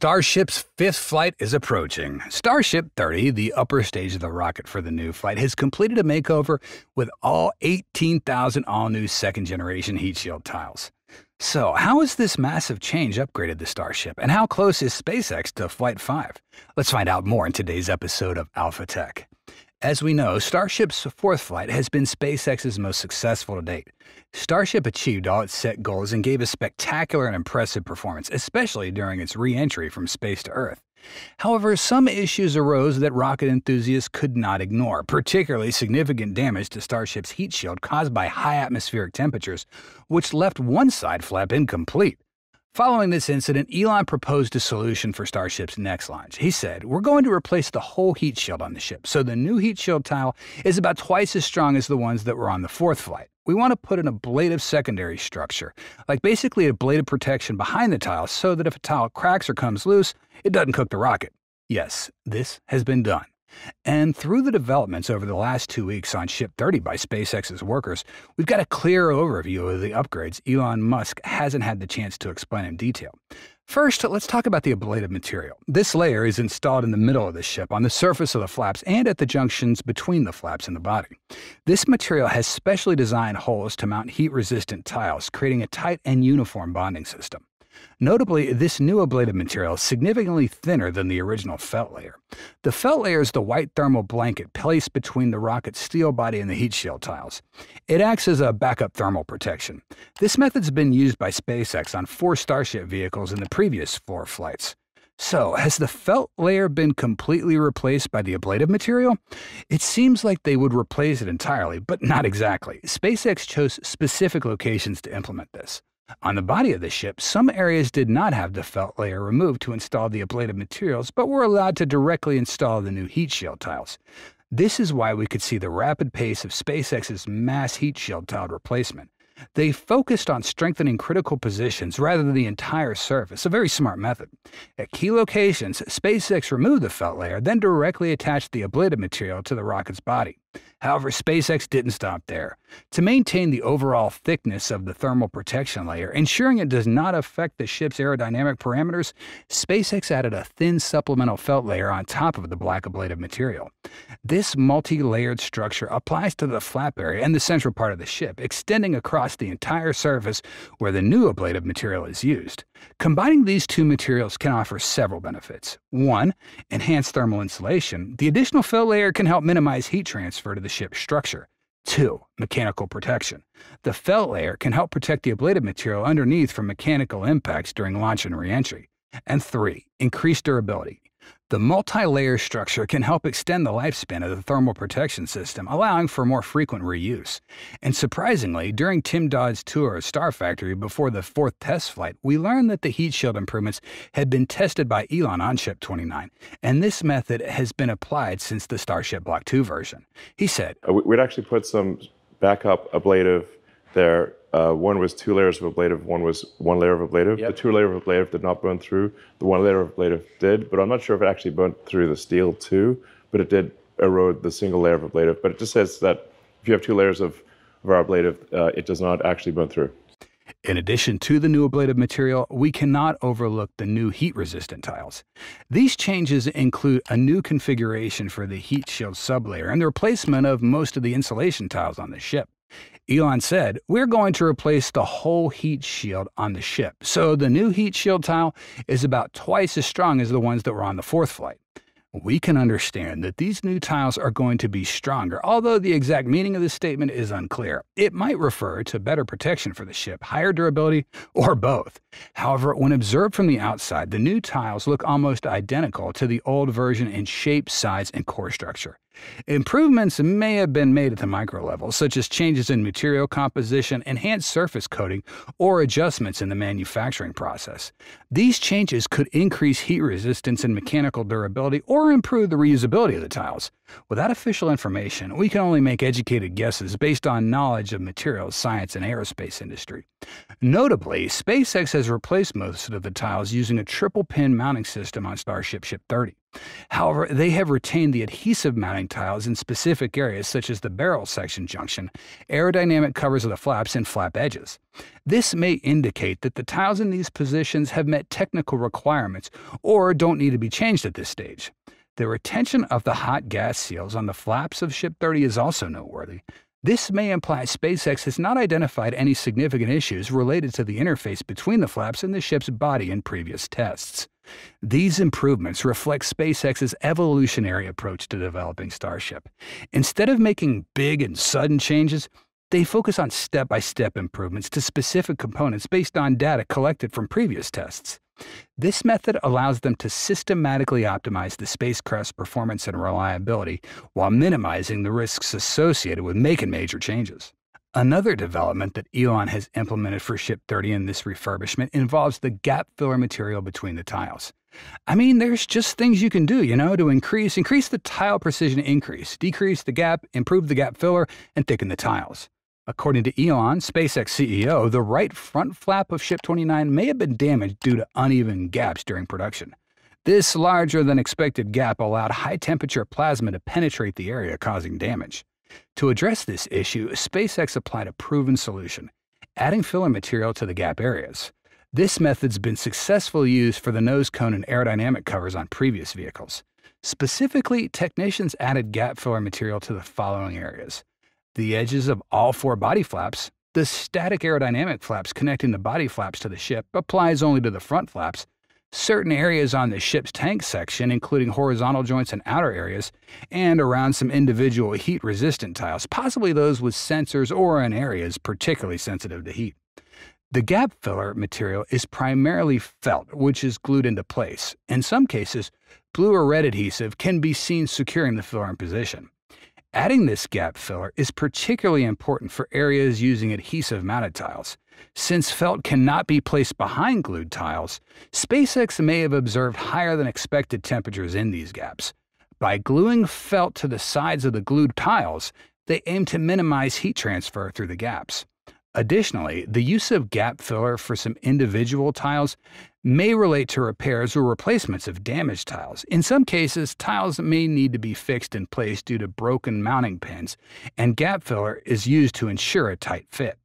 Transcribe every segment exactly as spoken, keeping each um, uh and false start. Starship's fifth flight is approaching. Starship thirty, the upper stage of the rocket for the new flight, has completed a makeover with all eighteen thousand all-new second-generation heat shield tiles. So, how has this massive change upgraded the Starship, and how close is SpaceX to Flight five? Let's find out more in today's episode of Alpha Tech. As we know, Starship's fourth flight has been SpaceX's most successful to date. Starship achieved all its set goals and gave a spectacular and impressive performance, especially during its re-entry from space to Earth. However, some issues arose that rocket enthusiasts could not ignore, particularly significant damage to Starship's heat shield caused by high atmospheric temperatures, which left one side flap incomplete. Following this incident, Elon proposed a solution for Starship's next launch. He said, "We're going to replace the whole heat shield on the ship, so the new heat shield tile is about twice as strong as the ones that were on the fourth flight. We want to put in a blade of secondary structure, like basically a blade of protection behind the tile, so that if a tile cracks or comes loose, it doesn't cook the rocket." Yes, this has been done. And through the developments over the last two weeks on Ship thirty by SpaceX's workers, we've got a clear overview of the upgrades Elon Musk hasn't had the chance to explain in detail. First, let's talk about the ablative material. This layer is installed in the middle of the ship, on the surface of the flaps, and at the junctions between the flaps and the body. This material has specially designed holes to mount heat-resistant tiles, creating a tight and uniform bonding system. Notably, this new ablative material is significantly thinner than the original felt layer. The felt layer is the white thermal blanket placed between the rocket's steel body and the heat shield tiles. It acts as a backup thermal protection. This method's been used by SpaceX on four Starship vehicles in the previous four flights. So, has the felt layer been completely replaced by the ablative material? It seems like they would replace it entirely, but not exactly. SpaceX chose specific locations to implement this. On the body of the ship, some areas did not have the felt layer removed to install the ablative materials, but were allowed to directly install the new heat shield tiles. This is why we could see the rapid pace of SpaceX's mass heat shield tile replacement. They focused on strengthening critical positions rather than the entire surface, a very smart method. At key locations, SpaceX removed the felt layer, then directly attached the ablative material to the rocket's body. However, SpaceX didn't stop there. To maintain the overall thickness of the thermal protection layer, ensuring it does not affect the ship's aerodynamic parameters, SpaceX added a thin supplemental felt layer on top of the black ablative material. This multi-layered structure applies to the flap area and the central part of the ship, extending across the entire surface where the new ablative material is used. Combining these two materials can offer several benefits. One, enhanced thermal insulation. The additional felt layer can help minimize heat transfer to the ship's structure. Two, mechanical protection. The felt layer can help protect the ablative material underneath from mechanical impacts during launch and re-entry. And three, increased durability. The multi-layer structure can help extend the lifespan of the thermal protection system, allowing for more frequent reuse. And surprisingly, during Tim Dodd's tour of Star Factory before the fourth test flight, we learned that the heat shield improvements had been tested by Elon on Ship twenty-nine, and this method has been applied since the Starship Block two version. He said, "We'd actually put some backup ablative there. Uh, one was two layers of ablative, one was one layer of ablative. Yep. The two layer of ablative did not burn through. The one layer of ablative did, but I'm not sure if it actually burned through the steel too, but it did erode the single layer of ablative. But it just says that if you have two layers of, of our ablative, uh, it does not actually burn through." In addition to the new ablative material, we cannot overlook the new heat-resistant tiles. These changes include a new configuration for the heat shield sublayer and the replacement of most of the insulation tiles on the ship. Elon said, "We're going to replace the whole heat shield on the ship, so the new heat shield tile is about twice as strong as the ones that were on the fourth flight." We can understand that these new tiles are going to be stronger, although the exact meaning of this statement is unclear. It might refer to better protection for the ship, higher durability, or both. However, when observed from the outside, the new tiles look almost identical to the old version in shape, size, and core structure. Improvements may have been made at the micro level, such as changes in material composition, enhanced surface coating, or adjustments in the manufacturing process. These changes could increase heat resistance and mechanical durability or improve the reusability of the tiles. Without official information, we can only make educated guesses based on knowledge of materials science and aerospace industry. Notably, SpaceX has replaced most of the tiles using a triple-pin mounting system on Starship Ship thirty. However, they have retained the adhesive mounting tiles in specific areas such as the barrel section junction, aerodynamic covers of the flaps, and flap edges. This may indicate that the tiles in these positions have met technical requirements or don't need to be changed at this stage. The retention of the hot gas seals on the flaps of Ship thirty is also noteworthy. This may imply SpaceX has not identified any significant issues related to the interface between the flaps and the ship's body in previous tests. These improvements reflect SpaceX's evolutionary approach to developing Starship. Instead of making big and sudden changes, they focus on step-by-step improvements to specific components based on data collected from previous tests. This method allows them to systematically optimize the spacecraft's performance and reliability while minimizing the risks associated with making major changes. Another development that Elon has implemented for Ship thirty in this refurbishment involves the gap filler material between the tiles. I mean, there's just things you can do, you know, to increase, increase the tile precision increase, decrease the gap, improve the gap filler, and thicken the tiles. According to Elon, SpaceX C E O, the right front flap of Ship twenty-nine may have been damaged due to uneven gaps during production. This larger-than-expected gap allowed high-temperature plasma to penetrate the area, causing damage. To address this issue, SpaceX applied a proven solution, adding filler material to the gap areas. This method's been successfully used for the nose cone and aerodynamic covers on previous vehicles. Specifically, technicians added gap filler material to the following areas: the edges of all four body flaps, the static aerodynamic flaps connecting the body flaps to the ship applies only to the front flaps, certain areas on the ship's tank section, including horizontal joints and outer areas, and around some individual heat-resistant tiles, possibly those with sensors or in areas particularly sensitive to heat. The gap filler material is primarily felt, which is glued into place. In some cases, blue or red adhesive can be seen securing the filler in position. Adding this gap filler is particularly important for areas using adhesive mounted tiles. Since felt cannot be placed behind glued tiles, SpaceX may have observed higher than expected temperatures in these gaps. By gluing felt to the sides of the glued tiles, they aim to minimize heat transfer through the gaps. Additionally, the use of gap filler for some individual tiles may relate to repairs or replacements of damaged tiles. In some cases, tiles may need to be fixed in place due to broken mounting pins, and gap filler is used to ensure a tight fit.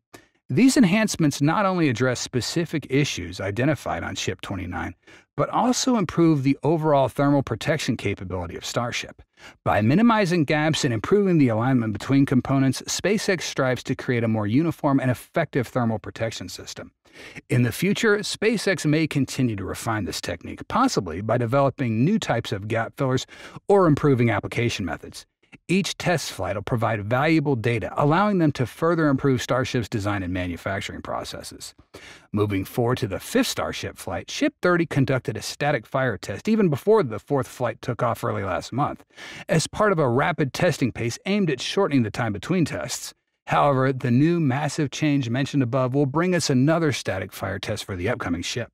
These enhancements not only address specific issues identified on Ship twenty-nine, but also improve the overall thermal protection capability of Starship. By minimizing gaps and improving the alignment between components, SpaceX strives to create a more uniform and effective thermal protection system. In the future, SpaceX may continue to refine this technique, possibly by developing new types of gap fillers or improving application methods. Each test flight will provide valuable data, allowing them to further improve Starship's design and manufacturing processes. Moving forward to the fifth Starship flight, Ship thirty conducted a static fire test even before the fourth flight took off early last month, as part of a rapid testing pace aimed at shortening the time between tests. However, the new massive change mentioned above will bring us another static fire test for the upcoming ship.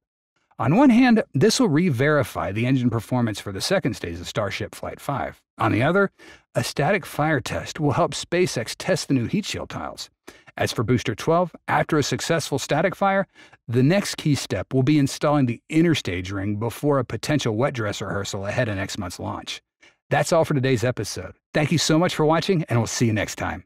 On one hand, this will re-verify the engine performance for the second stage of Starship Flight five. On the other, a static fire test will help SpaceX test the new heat shield tiles. As for Booster twelve, after a successful static fire, the next key step will be installing the inner stage ring before a potential wet dress rehearsal ahead of next month's launch. That's all for today's episode. Thank you so much for watching, and we'll see you next time.